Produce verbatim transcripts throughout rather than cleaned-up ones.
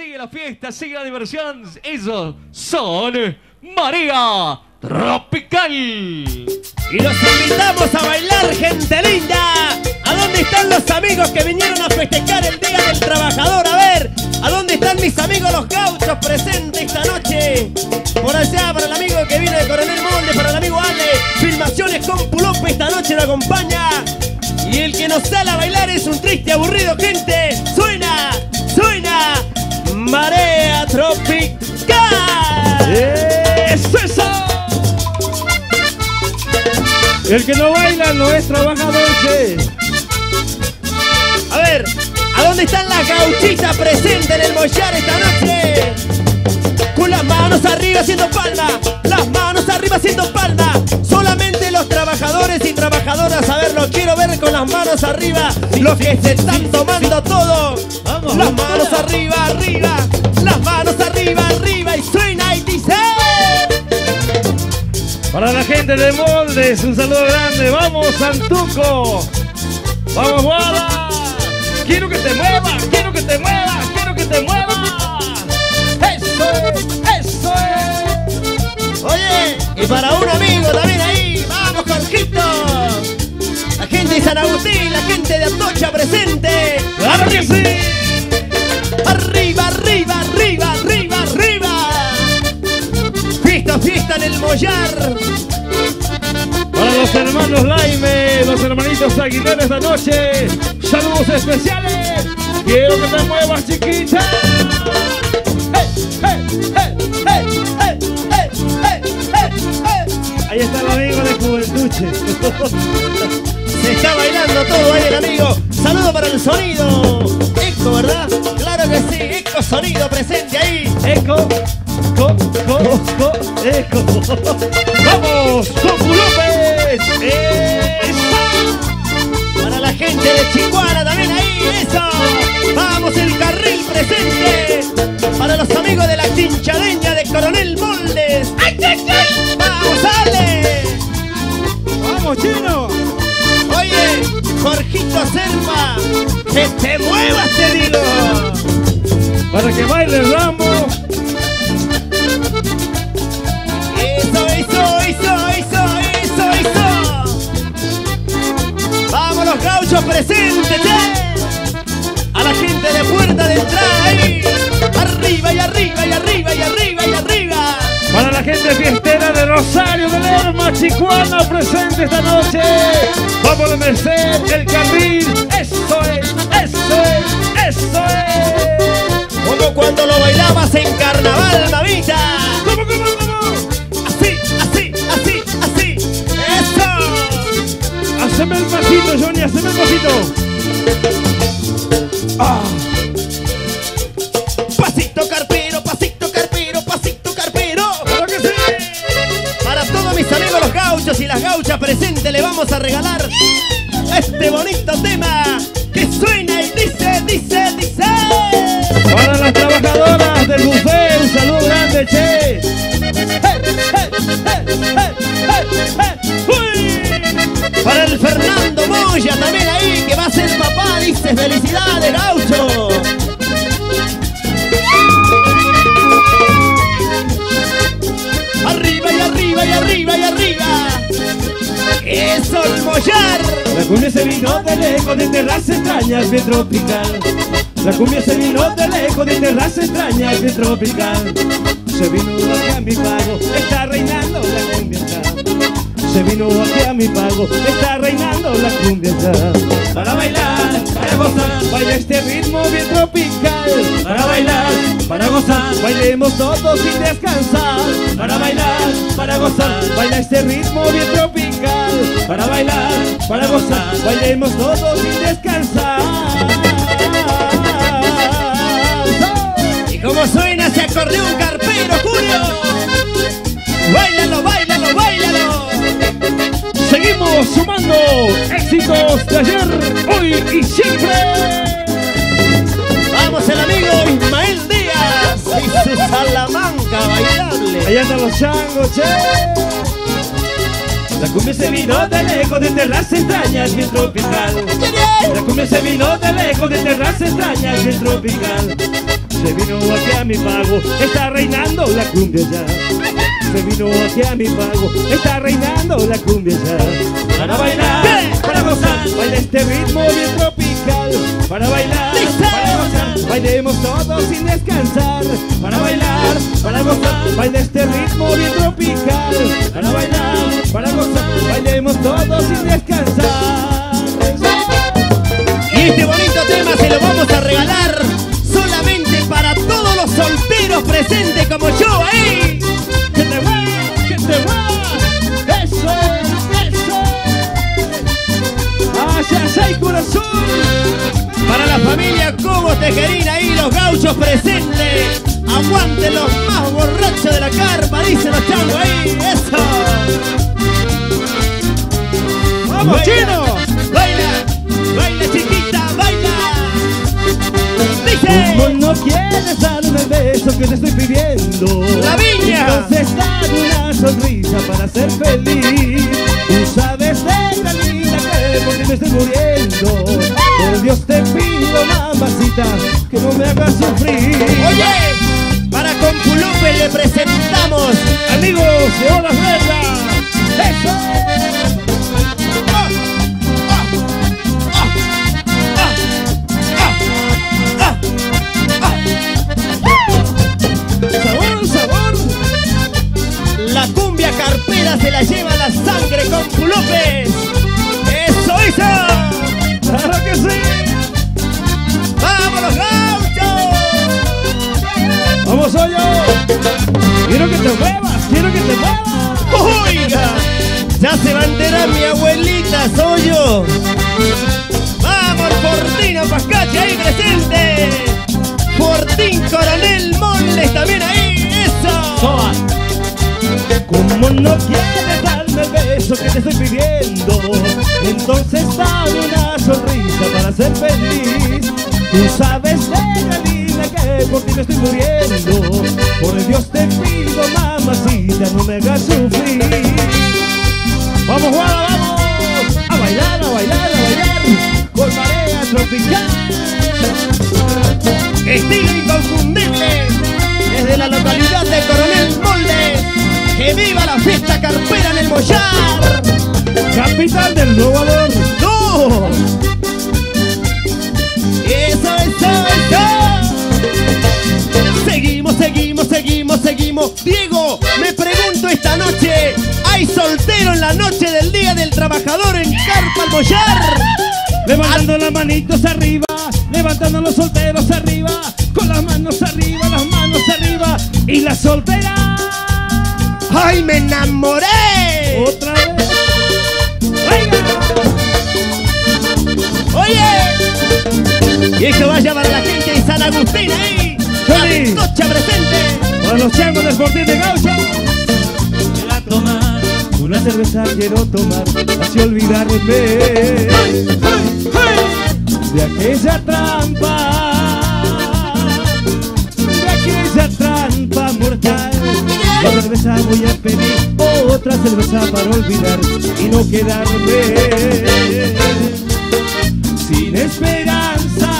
sigue la fiesta, sigue la diversión. Ellos son Marea Tropical. Y los invitamos a bailar, gente linda. ¿A dónde están los amigos que vinieron a festejar el Día del Trabajador? A ver, ¿a dónde están mis amigos los gauchos presentes esta noche? Por allá, para el amigo que viene de Coronel Molde, para el amigo Ale. Filmaciones con Pulope esta noche lo acompaña. Y el que nos sale a bailar es un triste aburrido, gente. Suena, suena Marea Tropical. ¡Es eso! El que no baila no es trabajador, che. A ver, ¿a dónde están las gauchitas presentes en el Mollar esta noche? Con las manos arriba haciendo palma, las manos arriba haciendo palma. Solamente los trabajadores y trabajadoras, a ver, los quiero ver con las manos arriba. Los que se están tomando todo, las manos arriba, arriba, las manos arriba, arriba. Y suena y dice... Para la gente de Moldes, un saludo grande. ¡Vamos, Santuco! ¡Vamos, Guada! ¡Quiero que te muevas! ¡Quiero que te muevas! ¡Quiero que te muevas! ¡Eso es! ¡Eso es! Oye, y para un amigo también ahí. ¡Vamos, Jorgito! La gente de San Agustín, la gente de Atocha presente. ¡Claro que sí! ¡Arriba, arriba, arriba, arriba, arriba! Fiesta, fiesta en el Mollar. Para los hermanos Laime, los hermanitos Aguilón esta noche. Saludos especiales. Quiero que te muevas, chiquita. Ahí está el amigo de Juventud. Se está bailando todo ahí el amigo. Saludo para el sonido. Eco, ¿verdad? Claro que sí. Eco, sonido presente ahí. Eco. Co, co, co, eco. Vamos, Goku López. Eso. Para la gente de Chihuahua también ahí, eso. Vamos, el carril presente. Para los amigos de la chinchadeña de Coronel Moldes. ¡Ay, ay, ay! ¡Vamos, Ale! ¡Vamos, Chino! Oye, Jorgito Serpa, que te muevas, te digo. Para que baile Rambo. Eso, eso, eso, eso, eso, eso. Vamos los gauchos presentes, ¿eh? A la gente de puerta de entrada ahí. Arriba y arriba y arriba y arriba y arriba. Para la gente fiestera de Rosario, de Lerma, Chihuahua presente esta noche. Vamos a la Merced, el Carril. Eso es, eso es, eso es. Como cuando lo bailabas en carnaval, mamita. ¿Cómo, cómo, cómo? Haceme el pasito, Johnny, haceme el pasito. Ah. Pasito carpero, pasito carpero, pasito carpero. ¡Claro que sí! Para todos mis amigos los gauchos y las gauchas presentes le vamos a regalar este bonito tema que suena y dice, dice, dice. Para las trabajadoras del buffet, un saludo grande, che. Para el Fernando Moya también ahí, que va a ser papá, dice, felicidades, Gaucho. Arriba y arriba y arriba y arriba. Eso, el Mollar. La cumbia se vino de lejos de terraza extraña, bien tropical. La cumbia se vino de lejos de terraza extraña, bien tropical. Se vino aquí a mi pago, está reinando la cumbia. Se vino aquí a mi pago, está reinando la cumbia. Para bailar, para gozar, baila este ritmo bien tropical. Para bailar, para gozar, bailemos todos sin descansar. Para bailar, para gozar, baila este ritmo bien tropical. Para bailar, para gozar, bailemos todos sin descansar. Y como suena ese acordeón carpero, Julio. Báilalo, báilalo, báilalo. Seguimos sumando éxitos de ayer, hoy y siempre. Vamos el amigo Ismael Díaz y su Salamanca bailable. Allá están los changos, che. La cumbia se vino de lejos desde las entrañas bien tropical. La cumbia se vino de lejos desde las entrañas bien tropical. Se vino aquí a mi pago, está reinando la cumbia ya. Se vino aquí a mi pago, está reinando la cumbia ya. Para bailar, ¿qué? Para gozar, baila este ritmo bien tropical. Para bailar, para gozar, bailemos todos sin descansar. Para bailar, para gozar, baila este ritmo bien tropical. Para bailar, para gozar, bailemos todos sin descansar. Y este bonito tema se lo vamos a regalar solamente para todos los solteros presentes como yo, ¿eh? ¡Que te va! ¡Que te va! ¡Eso! ¡Eso! ¡Allá, allá y corazón! Para la familia como Tejerina, ahí los gauchos presentes. Aguanten los más borrachos de la carpa, dicen los changos ahí. ¡Eso! ¡Vamos, baila, Chino! ¡Baila! ¡Baila, chiquita, baila! ¡Dice! ¿Cómo no quieres darme el beso que te estoy pidiendo? ¡La viña! Entonces dame una sonrisa para ser feliz. Tú sabes de la vida que porque me estoy muriendo. Por Dios te pido, mamacita, que no me hagas sufrir. ¡Oye! Para con Pulope le presentamos amigos de Olas Verdes. ¡Eso! La cumbia carpera se la lleva la sangre con Pulope. ¡Eso hizo! ¡Claro que sí! ¡Vámonos, gauchos! ¡Vamos, hoyo! ¡Quiero que te muevas! ¡Quiero que te muevas! ¡Oiga! ¡Ya se va a enterar mi abuelita, Soyo! ¡Vamos, Cortina, Pascache, ahí presente! ¡Fortín, Coronel Moldes también ahí! ¡Eso! Como no quieres darme el beso que te estoy pidiendo, entonces dame una sonrisa para ser feliz. Tú sabes de la vida que por ti me estoy muriendo. Por Dios te pido, mamacita, no me hagas sufrir. Vamos, Juan, vamos a bailar, a bailar, a bailar con Marea Tropical. Estilo inconfundible desde la localidad de Coronel Molde. ¡Que viva la fiesta carpera en el Mollar! ¡Capital del Nuevo León! ¡No! ¡Eso, eso, eso! Seguimos, seguimos, seguimos, seguimos. Diego, me pregunto esta noche, ¿hay soltero en la noche del Día del Trabajador en Carpa al Mollar? Levantando Al... las manitos arriba, levantando los solteros arriba, con las manos arriba, las manos arriba, y las solteras. ¡Ay, me enamoré! ¡Otra vez! ¡Oiga! ¡Oye! Y esto va a llevar a la gente de San Agustín ahí. ¡Johnny! ¡La Atocha presente! ¡Para los changos del Fortín de Gaucho! ¡Quiero tomar! Una cerveza quiero tomar, así olvidarme de aquella trampa, de aquella trampa mortal. Otra cerveza voy a pedir, otra cerveza para olvidar y no quedarme sin esperanza,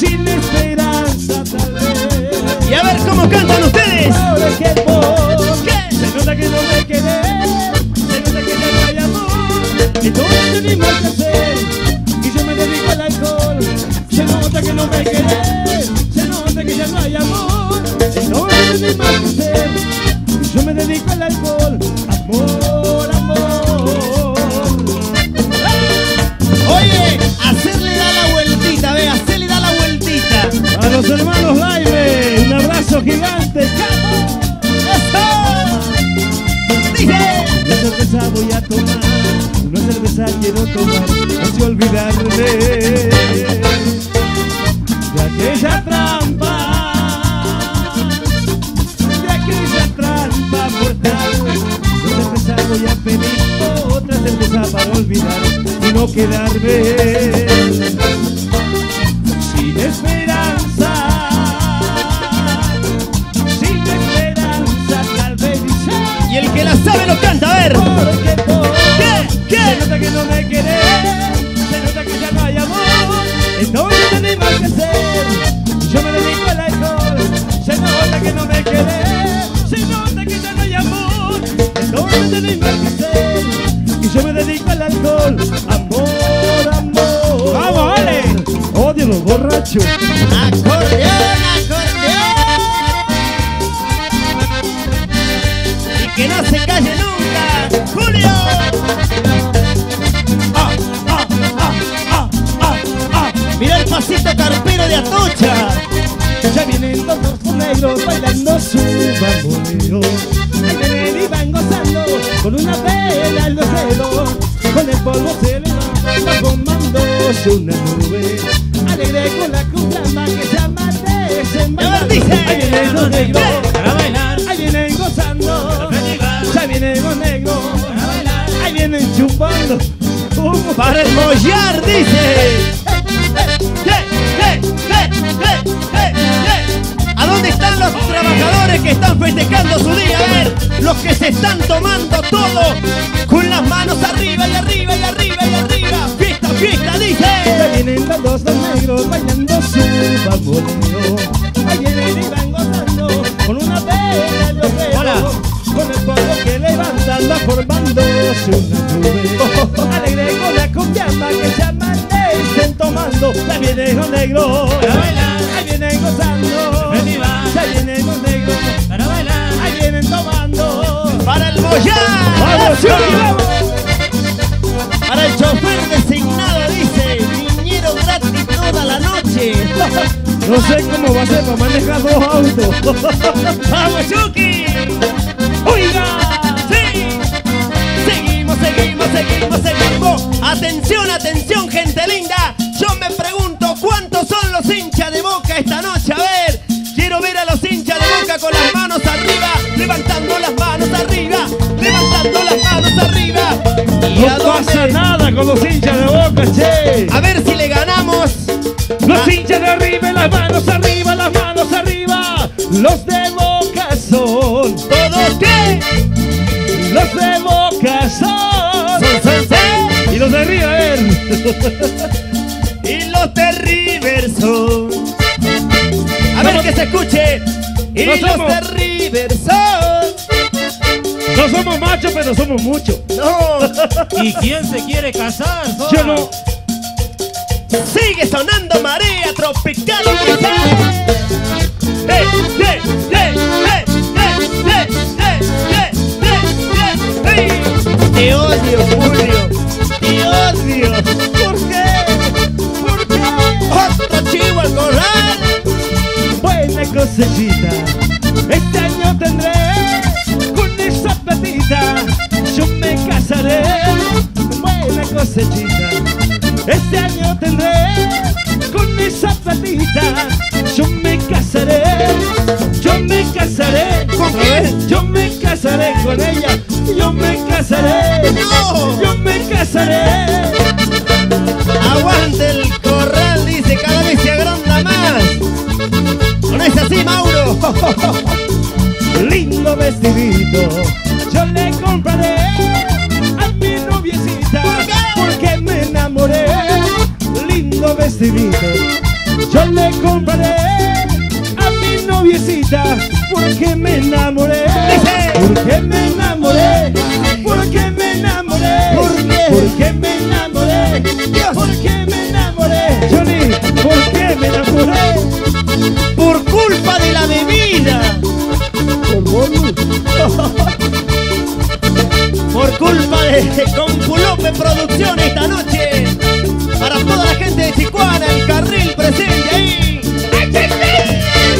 sin esperanza tal vez. Y a ver cómo cantan ustedes. Ahora que por, ¿qué? Se nota que no me quedé, se nota que no hay amor, que todo es lo mismo que hacer y yo me dedico al alcohol. Se nota que no me quedé, se nota que ya no hay amor. No es mi mal que usted, yo me dedico al alcohol. Amor, amor. Oye, hacerle da la vueltita, ve, hacerle da la vueltita. A los hermanos Laime, un abrazo gigante, capo. ¡Eso! ¡Dice! Una cerveza voy a tomar, una cerveza quiero tomar, así olvidarme de aquella trampa. Voy a pedir otra cerveza para olvidar y no quedarme sin esperanza, sin esperanza tal vez. Y el que la sabe lo canta, a ver. Porque por, ¿qué? ¿Qué? Se nota que no me querés, se nota que ya no hay amor, entonces no hay más que hacer. de mi merced, y yo me dedico al alcohol. Amor, amor. ¡Vamos, Ale! Odio los borrachos. ¡Acordeón! ¡Que no se calle nunca! ¡Julio! ¡Ah, ah, ah, ah, ah, ah! ¡Mirá el pasito carpero de Atocha! Ya vienen los dos negros bailando su bamboleo. Ahí vienen y van gozando con una vela en los dedos. Con el polvo se levanta, va fumándose una nube. Alegre con la cumbamba que se amanece en bailando. Ahí vienen los negros para bailar, ahí vienen gozando. Ahí vienen los negros a bailar, ahí vienen chupando humo para mollar, dice. ¿A dónde están los trabajadores que están festejando su día? A ver, los que se están tomando todo con las manos arriba y arriba y arriba y arriba. Fiesta, fiesta, dice. Ahí vienen los dos negros bailando su bamboleo. Ahí vienen y van gozando con una vela en los dedos. Con el polvo que levantan va formándose una nube. Oh, oh, oh. Alegre con la cumbiamba que se amanecen tomando. Ya vienen los negros para bailar, ahí vienen gozando. Ya vienen los negros para bailar, ahí vienen tomando. Para el Mollar, para, sí, para el chofer designado, dice. Niñero gratis toda la noche. No sé cómo va a ser para manejar dos autos. ¡Vamos, Chucky! ¡Oiga! ¡Sí! Seguimos, seguimos, seguimos, seguimos. Atención, atención, gente linda. Yo me pregunto cuántos son los hinchas de Boca esta noche. A ver, quiero ver a los hinchas de Boca con las manos arriba. Levantando las manos arriba. Levantando las manos arriba. ¿Y a dónde? No pasa nada con los hinchas de Boca, che. A ver si le ganamos. Los hinchas de arriba, las manos arriba, las manos arriba. Los de Boca son todos que los de Boca son, son, son, son. Y los de River y los de River son. A ver que se escuche. Y no los somos de River son. No somos machos, pero somos muchos. No. ¿Y quién se quiere casar? Sola. Yo no. Sigue sonando Marea Tropical. ¡Eh, eh, eh, eh, eh, eh, eh, eh, eh! Te odio, Julio. Te odio. ¿Por qué? ¿Por qué? Otro chivo al corral. Buena cosechita. Este año tendré. Con esa platita yo me casaré. Buena cosechita. Este año tendré, con esa platita, yo me casaré, yo me casaré. ¿Con quién? Yo me casaré con ella, yo me casaré, no. Yo me casaré. Aguante el corral, dice, cada vez se agranda más. ¿No es así, Mauro? Oh, oh, oh. Lindo vestidito, yo le compraré a mi noviecita. ¿Por qué? Porque me enamoré. Lindo vestidito yo le compraré a mi noviecita. Porque me enamoré. Porque me enamoré. Porque me enamoré. Porque me enamoré. Porque me enamoré. Johnny, porque me enamoré. Por culpa de la bebida. Por boludo. Por culpa de Con Pulope producción esta noche. Para toda la gente de Chihuahua, el carril presente ahí.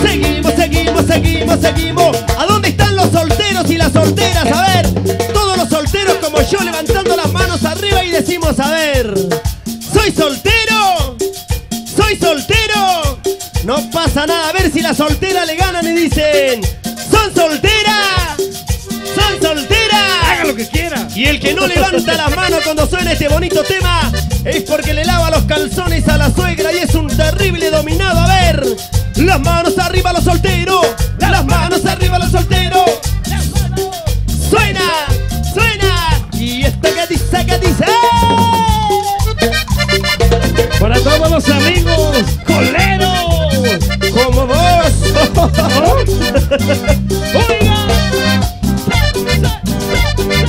Seguimos, seguimos, seguimos, seguimos. ¿A dónde están los solteros y las solteras? A ver, todos los solteros como yo levantando las manos arriba y decimos, a ver. Soy soltero, soy soltero. No pasa nada, a ver si las solteras le ganan y dicen. Son solteras, son solteras. Lo que quiera. Y el que no levanta la mano cuando suena este bonito tema es porque le lava los calzones a la suegra y es un terrible dominado. A ver, las manos arriba a los solteros, las, las manos, manos arriba a los solteros. Suena, suena. Y esta que dice, que dice. Para todos los amigos coleros como vos. Oiga. We'll be right back.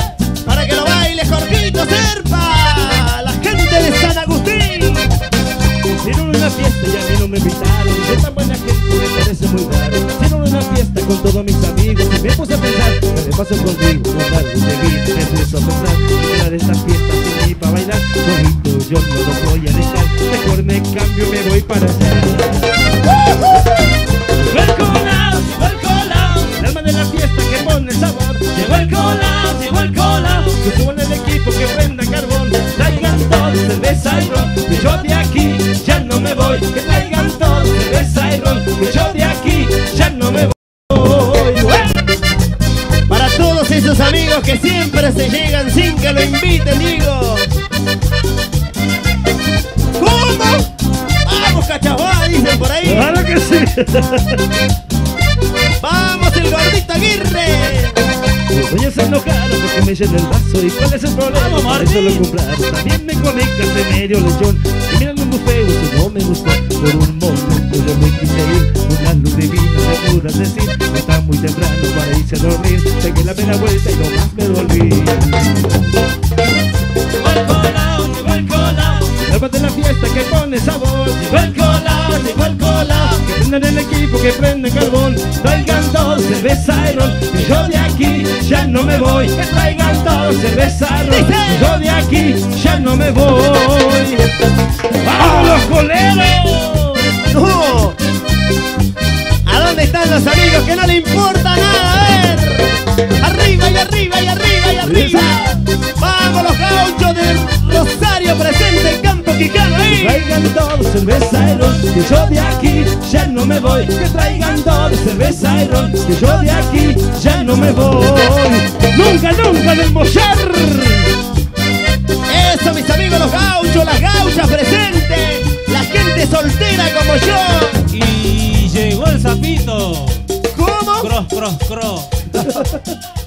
David me puso a pensar, fuera de esta fiesta sin mí para bailar, solito yo no lo voy a dejar, mejor me cambio y me voy para allá. Walcolao, Walcolao, el alma de la fiesta que pone sabor. Llegó el colao, llegó el colao, que suban el equipo que prenda carbón. Traigan todo, cerveza y ron, que yo de aquí ya no me voy. Que traigan todo, cerveza y ron, que yo de aquí ya no me voy. Esos amigos que siempre se llegan sin que lo inviten, digo. ¿Cómo? ¡Vamos, Cachabá! Dicen por ahí. ¡Claro que sí! ¡Vamos, el gordito Aguirre! Voy a ser enojado porque me llena el vaso. ¿Y cuál es el problema? ¡Vamos, eso lo compraron! También me conecta este medio lechón. Y miran un bufeo que no me gustó. Por un momento yo me quise ir. Una luz divina me pudo decir. No está muy temprano para irse a dormir. Pegué la pena vuelta y no más me volví. Walcolao, llegó el colao, el alma de la fiesta que pone sabor. Llegó el colao, llegó el colao, que prendan el equipo, que prenden carbón. Traigan dos, cerveza y ron, y yo de aquí ya no me voy. Que traigan dos, cerveza y ron, y yo de aquí ya no me voy. ¡Vámonos, coleros! ¡No! ¿A dónde están los amigos que no le importa nada? A ver, arriba y arriba y arriba y arriba. Vamos los gauchos de Rosario, presente en campo Quijana. Que traigan todo, cerveza y ron, que yo de aquí ya no me voy. Que traigan todo, cerveza y ron, que yo de aquí ya no me voy. Nunca, nunca del Mollar. Eso, mis amigos los gauchos, las gauchas presentes, la gente soltera como yo. Y llegó el sapito. ¿Cómo? Cross, cross, cross.